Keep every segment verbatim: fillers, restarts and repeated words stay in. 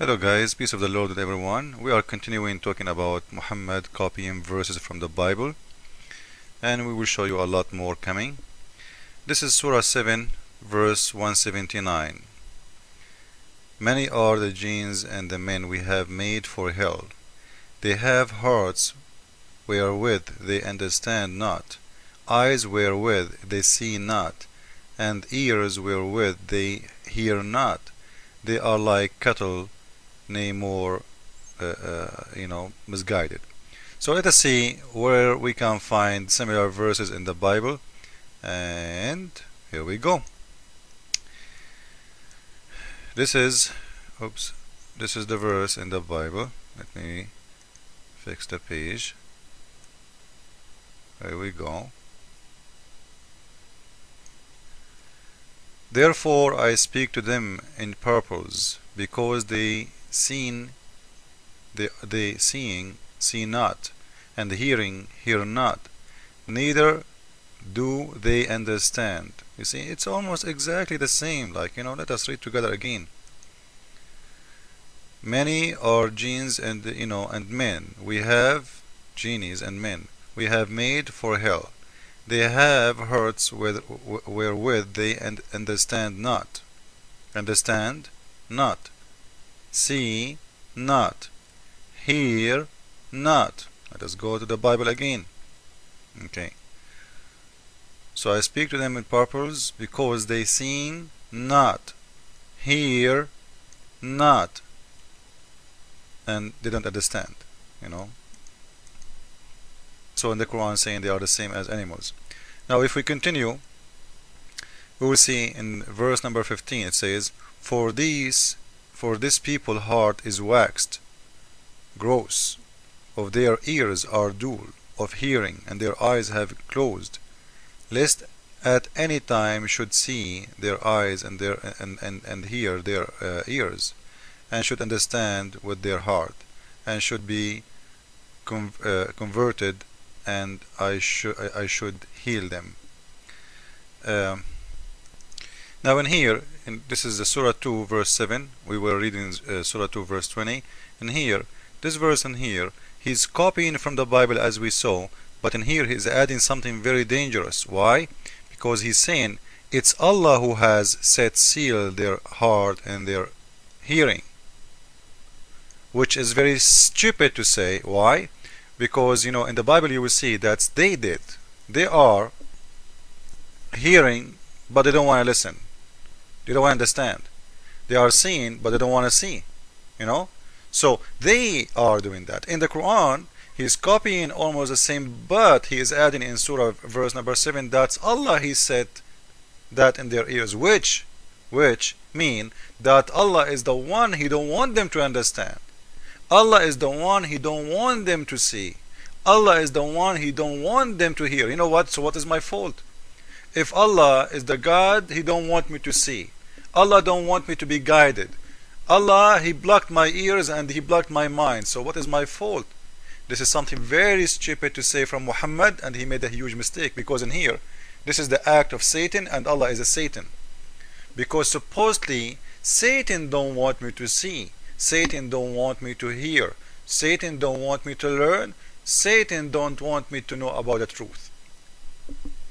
Hello guys, peace of the Lord with everyone. We are continuing talking about Muhammad copying verses from the Bible, and we will show you a lot more coming. This is Surah seven verse one seventy-nine. Many are the jinns and the men we have made for hell. They have hearts wherewith they understand not, eyes wherewith they see not, and ears wherewith they hear not. They are like cattle, nay more, uh, uh, you know, misguided. So let us see where we can find similar verses in the Bible, and here we go. This is, oops, this is the verse in the Bible. Let me fix the page. Here we go. Therefore I speak to them in purpose, because they seen they, they seeing see not, and hearing hear not, neither do they understand. You see, it's almost exactly the same. Like, you know, let us read together again. Many are jinns and you know and men. We have genies and men. We have made for hell. They have hearts wherewith they understand not, understand not, see not, hear not. Let us go to the Bible again. Okay. So I speak to them in purpose, because they seeing not, hear not, and they don't understand. You know. So in the Quran saying they are the same as animals. Now if we continue, we will see in verse number fifteen it says, for these for this people heart is waxed gross, of their ears are dull of hearing, and their eyes have closed, lest at any time should see their eyes and their and, and, and hear their uh, ears, and should understand with their heart, and should be con uh, converted, and I should I should heal them. Um, now in here, in, this is the Surah two verse seven. We were reading uh, Surah two verse twenty. And here, this verse in here, he's copying from the Bible as we saw, but in here he's adding something very dangerous. Why? Because he's saying it's Allah who has set seal their heart and their hearing, which is very stupid to say. Why? Because, you know, in the Bible you will see that they did. They are hearing, but they don't want to listen. They don't want to understand. They are seeing, but they don't want to see. You know? So, they are doing that. In the Quran, he is copying almost the same, but he is adding in Surah verse number seven, that's Allah, he said that in their ears, which, which mean that Allah is the one he don't want them to understand. Allah is the one he don't want them to see. Allah is the one he don't want them to hear. You know what? So what is my fault? If Allah is the God he don't want me to see, Allah don't want me to be guided, Allah, he blocked my ears and he blocked my mind, so what is my fault? This is something very stupid to say from Muhammad, and he made a huge mistake, because in here this is the act of Satan, and Allah is a Satan, because supposedly Satan don't want me to see, Satan don't want me to hear, Satan don't want me to learn, Satan don't want me to know about the truth.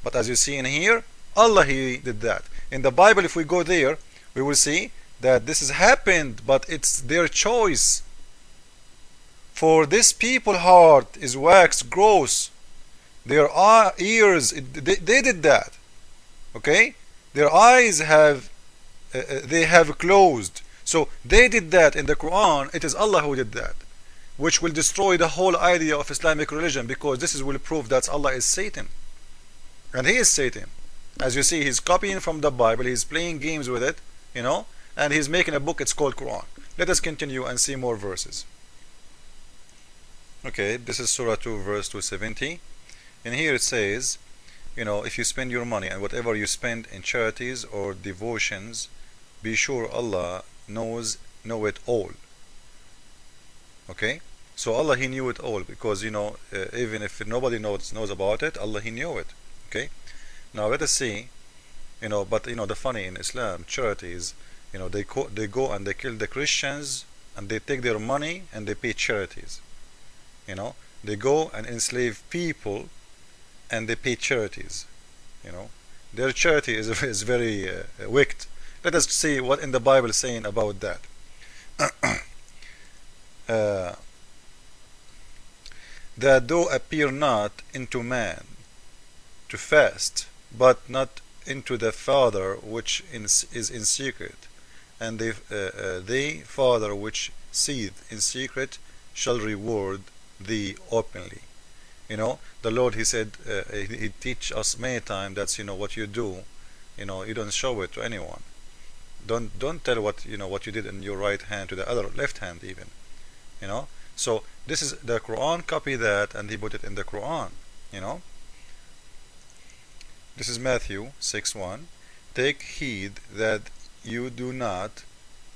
But as you see in here, Allah, he did that. In the Bible, if we go there, we will see that this has happened, but it's their choice. For this people's heart is waxed gross, their ears, they, they did that. Okay? Their eyes have, uh, they have closed. So they did that. In the Quran, it is Allah who did that, which will destroy the whole idea of Islamic religion, because this is will prove that Allah is Satan, and he is Satan. As you see, he's copying from the Bible, he's playing games with it, you know, and he's making a book, it's called Quran. Let us continue and see more verses. Okay, this is Surah two verse two seventy, and here it says, you know, if you spend your money and whatever you spend in charities or devotions, be sure Allah knows know it all. Okay, so Allah, he knew it all, because you know uh, even if nobody knows knows about it, Allah, he knew it. Okay, now let us see, you know, but you know the funny in Islam, charities, you know, they co they go and they kill the Christians and they take their money and they pay charities. You know, they go and enslave people and they pay charities. You know, their charity is, is very uh, wicked. Let us see what in the Bible is saying about that. uh, that thou appear not into man to fast, but not into the Father which in, is in secret, and they, uh, uh, they Father which seeth in secret shall reward thee openly. You know, the Lord, he said, uh, he, he teach us many times that's, you know, what you do, you know, you don't show it to anyone. Don't don't tell what you know what you did in your right hand to the other left hand even, you know. So this is the Quran. Copy that, and he put it in the Quran. You know. This is Matthew six one. Take heed that you do not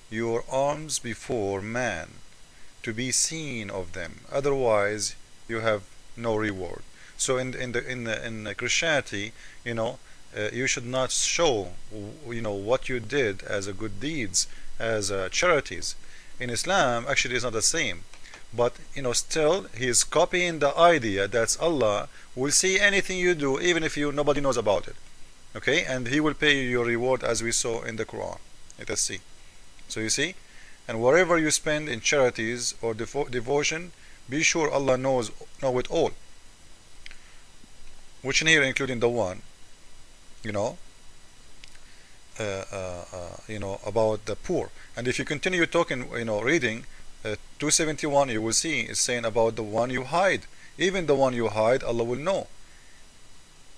your alms before man, to be seen of them. Otherwise, you have no reward. So in in the in the, in the Christianity, you know. Uh, you should not show, you know, what you did as a good deeds, as uh, charities. In Islam, actually, it's not the same. But, you know, still, he is copying the idea that Allah will see anything you do, even if you nobody knows about it. Okay? And He will pay you your reward, as we saw in the Quran. Let us see. So you see? And wherever you spend in charities or devo devotion, be sure Allah knows know it all. Which in here, including the one, you know, uh, uh, uh, you know, about the poor. And if you continue talking, you know, reading uh, two seventy-one, you will see it's saying about the one you hide. Even the one you hide, Allah will know.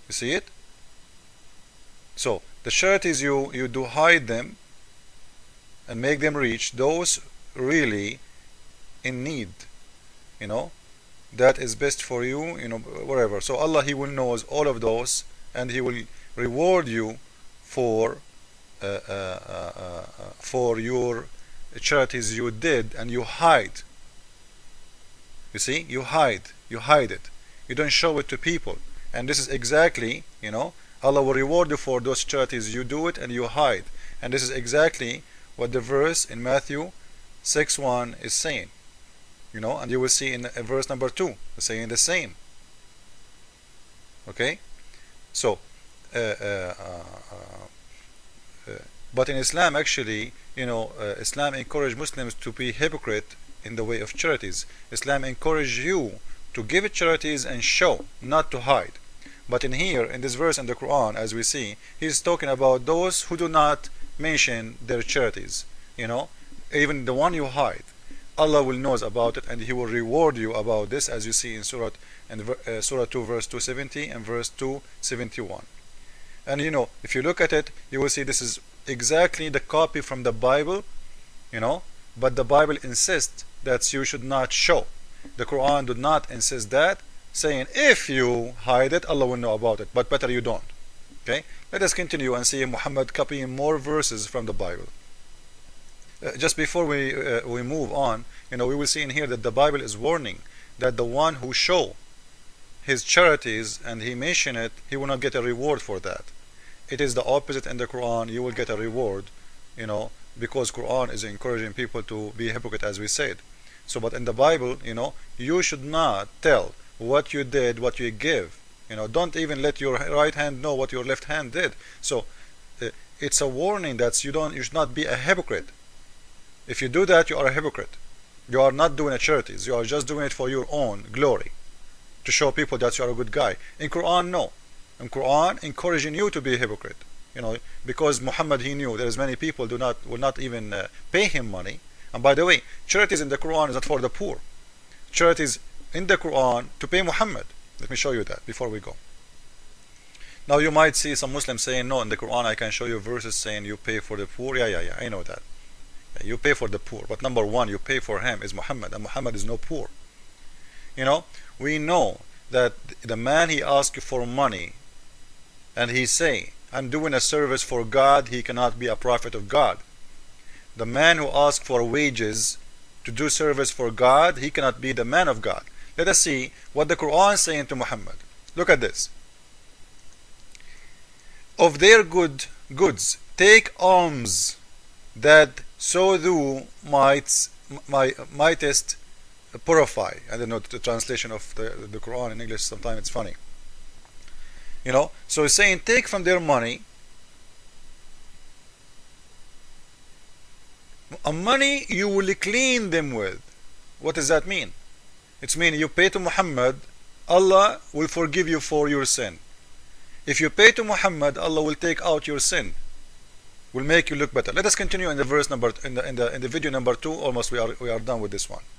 You see it? So the charities you you do hide them and make them reach those really in need. You know, that is best for you. You know, whatever. So Allah, He will knows all of those, and He will reward you for uh, uh, uh, uh, for your charities you did and you hide. You see, you hide, you hide it. You don't show it to people. And this is exactly, you know, Allah will reward you for those charities you do it and you hide. And this is exactly what the verse in Matthew six one is saying. You know, and you will see in verse number two, saying the same. Okay, so. Uh, uh, uh, uh, but in Islam, actually, you know, uh, Islam encourages Muslims to be hypocrite in the way of charities. Islam encourages you to give charities and show, not to hide. But in here, in this verse in the Quran, as we see, he's talking about those who do not mention their charities. You know, even the one you hide, Allah will knows about it, and He will reward you about this, as you see in Surah and uh, Surah two, verse two seventy and verse two seventy-one. And you know, if you look at it, you will see this is exactly the copy from the Bible, you know, but the Bible insists that you should not show. The Quran did not insist that, saying if you hide it, Allah will know about it, but better you don't. Okay, let us continue and see Muhammad copying more verses from the Bible. Uh, just before we, uh, we move on, you know, we will see in here that the Bible is warning that the one who show his charities and he mention it, he will not get a reward for that. It is the opposite in the Quran. You will get a reward, you know, because Quran is encouraging people to be hypocrite, as we said. So, but in the Bible, you know, you should not tell what you did, what you give. You know, don't even let your right hand know what your left hand did. So, uh, it's a warning that you don't, you should not be a hypocrite. If you do that, you are a hypocrite. You are not doing charities. You are just doing it for your own glory, to show people that you are a good guy. In Quran, no. In Quran, encouraging you to be a hypocrite. You know, because Muhammad, he knew there is many people do not will not even uh, pay him money. And by the way, charities in the Quran is not for the poor. Charities in the Quran to pay Muhammad. Let me show you that before we go. Now you might see some Muslims saying, no, in the Quran I can show you verses saying you pay for the poor. Yeah, yeah, yeah, I know that. You pay for the poor. But number one, you pay for him is Muhammad. And Muhammad is no poor. You know, we know that the man he asked for money and he say, I'm doing a service for God, he cannot be a prophet of God. The man who asked for wages to do service for God, he cannot be the man of God. Let us see what the Quran is saying to Muhammad. Look at this. Of their good goods, take alms, that so thou mightst my my test purify. I don't know the translation of the, the Quran in English. Sometimes it's funny, you know. So it's saying take from their money. A money you will clean them with. What does that mean? It's mean you pay to Muhammad, Allah will forgive you for your sin. If you pay to Muhammad, Allah will take out your sin, will make you look better. Let us continue in the verse number in the in the in the video number two. Almost we are we are done with this one.